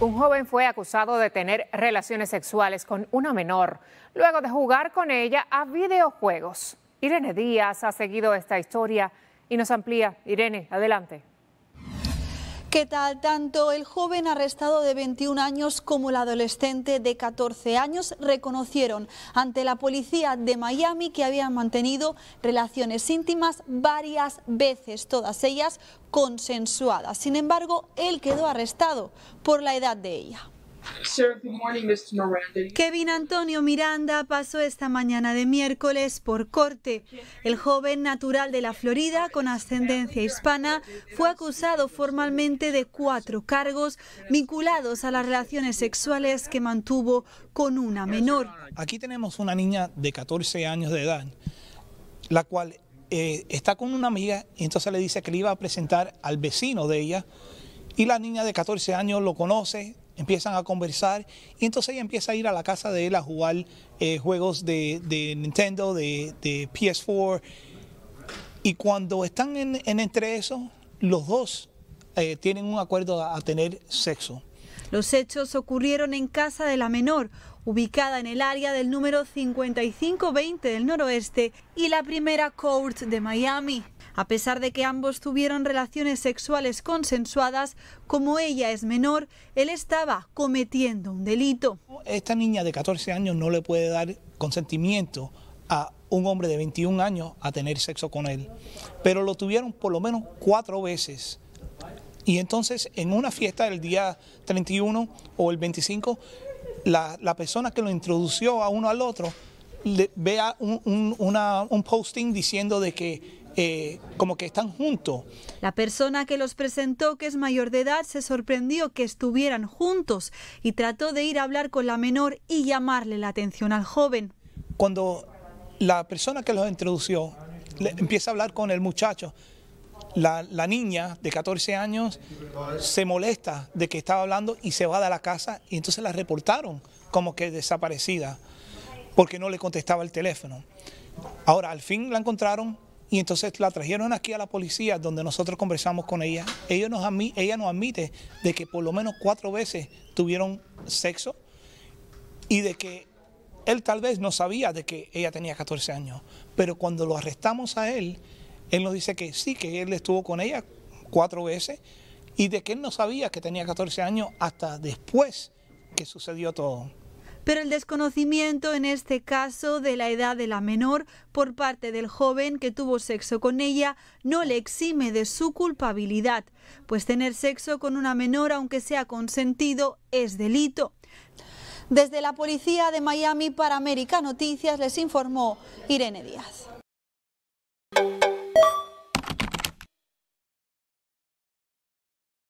Un joven fue acusado de tener relaciones sexuales con una menor luego de jugar con ella a videojuegos. Irene Díaz ha seguido esta historia y nos amplía. Irene, adelante. ¿Qué tal? Tanto el joven arrestado de 21 años como la adolescente de 14 años reconocieron ante la policía de Miami que habían mantenido relaciones íntimas varias veces, todas ellas consensuadas. Sin embargo, él quedó arrestado por la edad de ella. Sir, good morning, Mr. Miranda. Kevin Antonio Miranda pasó esta mañana de miércoles por corte. El joven natural de la Florida con ascendencia hispana fue acusado formalmente de 4 cargos vinculados a las relaciones sexuales que mantuvo con una menor. Aquí tenemos una niña de 14 años de edad, la cual está con una amiga y entonces le dice que le iba a presentar al vecino de ella y la niña de 14 años lo conoce. Empiezan a conversar y entonces ella empieza a ir a la casa de él a jugar juegos de Nintendo, de PS4. Y cuando están entre eso, los dos tienen un acuerdo a tener sexo. Los hechos ocurrieron en casa de la menor, ubicada en el área del número 5520 del noroeste y la primera court de Miami. A pesar de que ambos tuvieron relaciones sexuales consensuadas, como ella es menor, él estaba cometiendo un delito. Esta niña de 14 años no le puede dar consentimiento a un hombre de 21 años a tener sexo con él, pero lo tuvieron por lo menos 4 veces. Y entonces en una fiesta del día 31 o el 25, la persona que lo introdució a uno al otro vea un posting diciendo de que como que están juntos. La persona que los presentó, que es mayor de edad, se sorprendió que estuvieran juntos y trató de ir a hablar con la menor y llamarle la atención al joven. Cuando la persona que los introdució empieza a hablar con el muchacho, la niña de 14 años se molesta de que estaba hablando y se va de la casa y entonces la reportaron como que desaparecida porque no le contestaba el teléfono. Ahora al fin la encontraron y entonces la trajeron aquí a la policía donde nosotros conversamos con ella. Ella nos admite de que por lo menos 4 veces tuvieron sexo y de que él tal vez no sabía de que ella tenía 14 años, pero cuando lo arrestamos a él, él nos dice que sí, que él estuvo con ella 4 veces y de que él no sabía que tenía 14 años hasta después que sucedió todo. Pero el desconocimiento en este caso de la edad de la menor por parte del joven que tuvo sexo con ella no le exime de su culpabilidad, pues tener sexo con una menor, aunque sea consentido, es delito. Desde la policía de Miami para América Noticias les informó Irene Díaz.